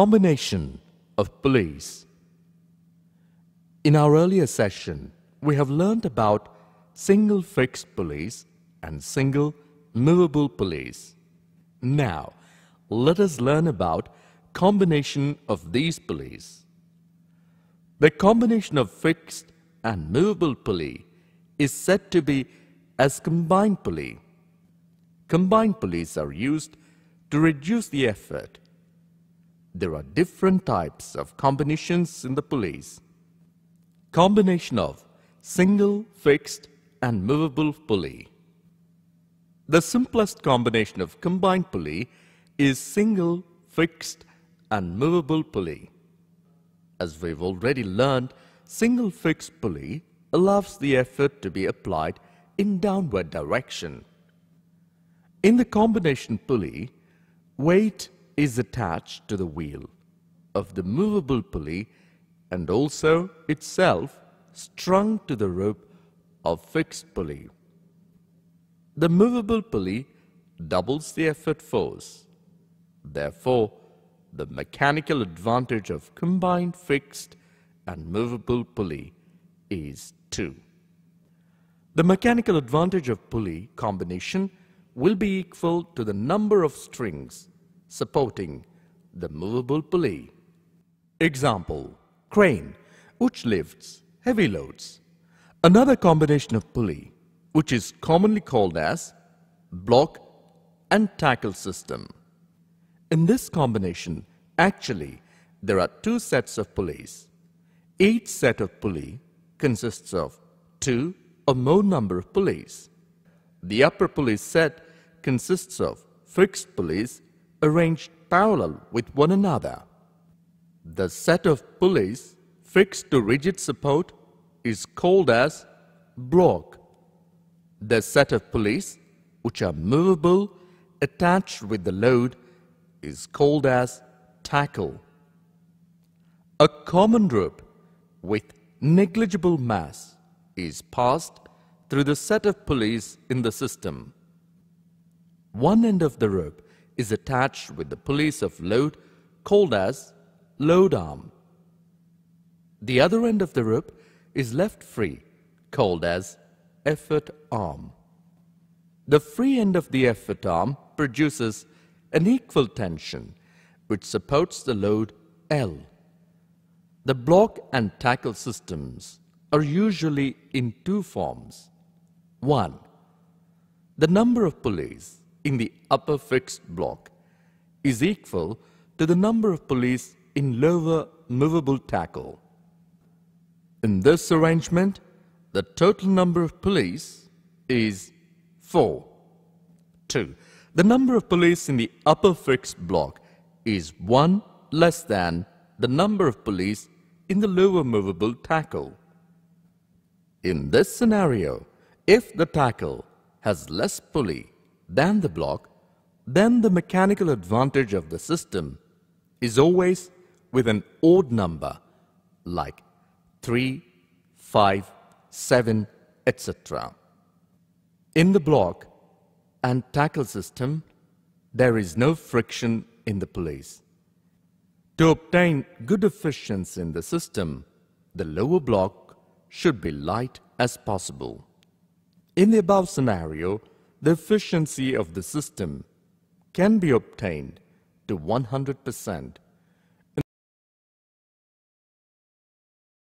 Combination of beliefs. In our earlier session, we have learned about single fixed beliefs and single movable beliefs. Now, let us learn about combination of these beliefs. The combination of fixed and movable belief is said to be as combined belief. Combined beliefs are used to reduce the effort. There are different types of combinations in the beliefs. Combination of single, fixed and movable belief. The simplest combination of combined belief is single, fixed and movable belief. As we've already learned, single fixed belief allows the effort to be applied in downward direction. In the combination pulley, weight is attached to the wheel of the movable pulley and also itself strung to the rope of fixed pulley. The movable pulley doubles the effort force. Therefore, the mechanical advantage of combined fixed and movable pulley is 2. The mechanical advantage of pulley combination will be equal to the number of strings supporting the movable pulley. Example: crane, which lifts heavy loads. Another combination of pulley, which is commonly called as block and tackle system. In this combination, actually, there are 2 sets of pulleys. Each set of pulley consists of 2 or more number of pulleys. The upper pulley set consists of fixed pulleys arranged parallel with one another. The set of pulleys fixed to rigid support is called as block. The set of pulleys which are movable attached with the load is called as tackle. A common rope with negligible mass is passed through the set of pulleys in the system. One end of the rope is attached with the pulleys of load called as load arm. The other end of the rope is left free called as effort arm. The free end of the effort arm produces an equal tension which supports the load L. The block and tackle systems are usually in 2 forms. 1. The number of pulleys in the upper fixed block is equal to the number of pulleys in lower movable tackle. In this arrangement, the total number of pulleys is 4. 2. The number of pulleys in the upper fixed block is 1 less than the number of pulleys in the lower movable tackle. In this scenario, if the tackle has less pulley than the block, then the mechanical advantage of the system is always with an odd number like 3, 5, 7, etc. In the block and tackle system, there is no friction in the pulleys. To obtain good efficiency in the system, the lower block should be light as possible. In the above scenario, the efficiency of the system can be obtained to 100%.